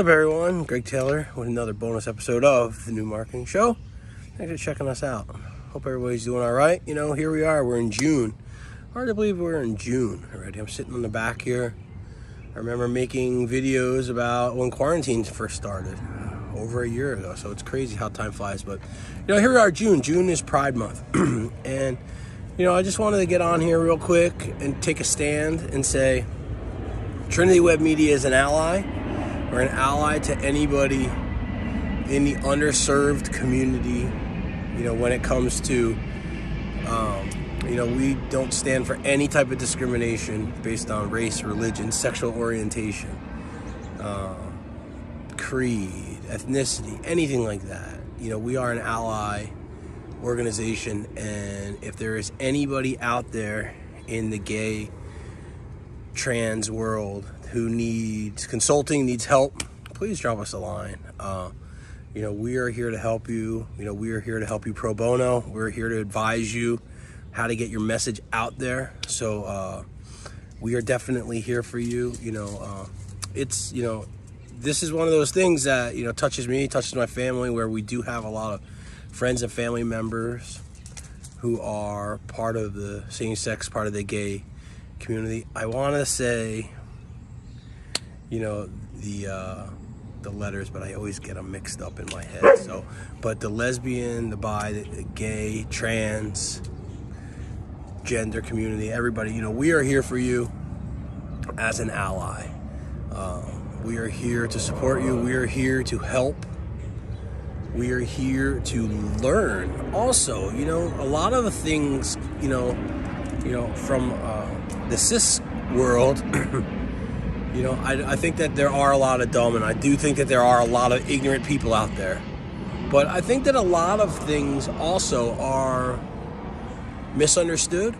What's up, everyone? Greg Taylor with another bonus episode of the New Marketing Show. Thanks for checking us out. Hope everybody's doing all right. You know, here we are. We're in June. Hard to believe we're in June already. I'm sitting on the back here. I remember making videos about when quarantine first started over a year ago. So it's crazy how time flies. But, you know, here we are, June. June is Pride Month. And, you know, I just wanted to get on here real quick and take a stand and say Trinity Web Media is an ally. We're an ally to anybody in the underserved community. You know, when it comes to, you know, we don't stand for any type of discrimination based on race, religion, sexual orientation, creed, ethnicity, anything like that. You know, we are an ally organization, and if there is anybody out there in the gay, trans world who needs consulting, needs help, please drop us a line. You know, we are here to help you. You know, we are here to help you pro bono. We're here to advise you how to get your message out there. So we are definitely here for you. You know, it's, you know, this is one of those things that, you know, touches me, touches my family, where we do have a lot of friends and family members who are part of the same sex, part of the gay community. I want to say, you know, the letters, but I always get them mixed up in my head. So, but the lesbian, the bi, the gay, trans, gender community, everybody, you know, we are here for you as an ally. We are here to support you. We are here to help. We are here to learn. Also, you know, a lot of the things, you know, from the cis world, you know, I think that there are a lot of dumb, and I do think that there are a lot of ignorant people out there. But I think that a lot of things also are misunderstood,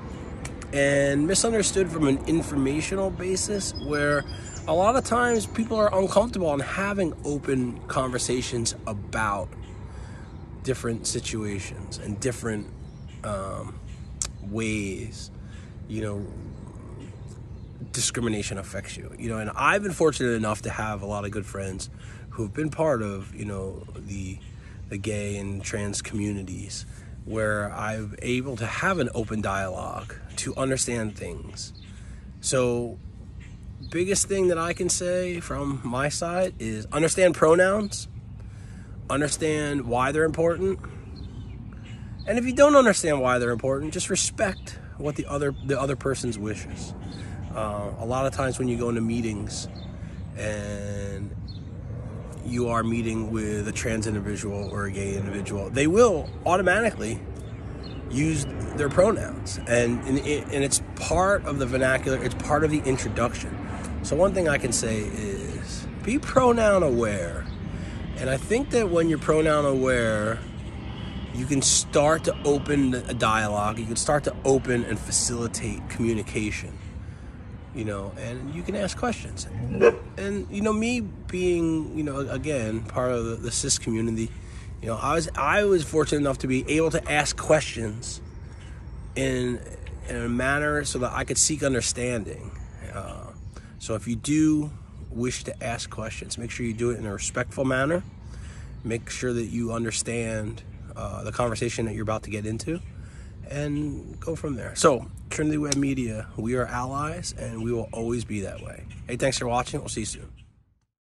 and misunderstood from an informational basis, where a lot of times people are uncomfortable in having open conversations about different situations and different ways, you know, discrimination affects you. You know, and I've been fortunate enough to have a lot of good friends who've been part of, you know, the gay and trans communities, where I'm able to have an open dialogue to understand things. So biggest thing that I can say from my side is understand pronouns, understand why they're important. And if you don't understand why they're important, just respect what the other person's wishes. A lot of times when you go into meetings and you are meeting with a trans individual or a gay individual, they will automatically use their pronouns. And it's part of the vernacular. It's part of the introduction. So one thing I can say is be pronoun aware. And I think that when you're pronoun aware, you can start to open a dialogue. You can start to open and facilitate communication, you know, and you can ask questions. And, you know, me being, you know, again, part of the cis community, you know, I was fortunate enough to be able to ask questions in a manner so that I could seek understanding. So if you do wish to ask questions, make sure you do it in a respectful manner. Make sure that you understand the conversation that you're about to get into, and go from there. So Trinity Web Media, we are allies, and we will always be that way. Hey, thanks for watching. We'll see you soon.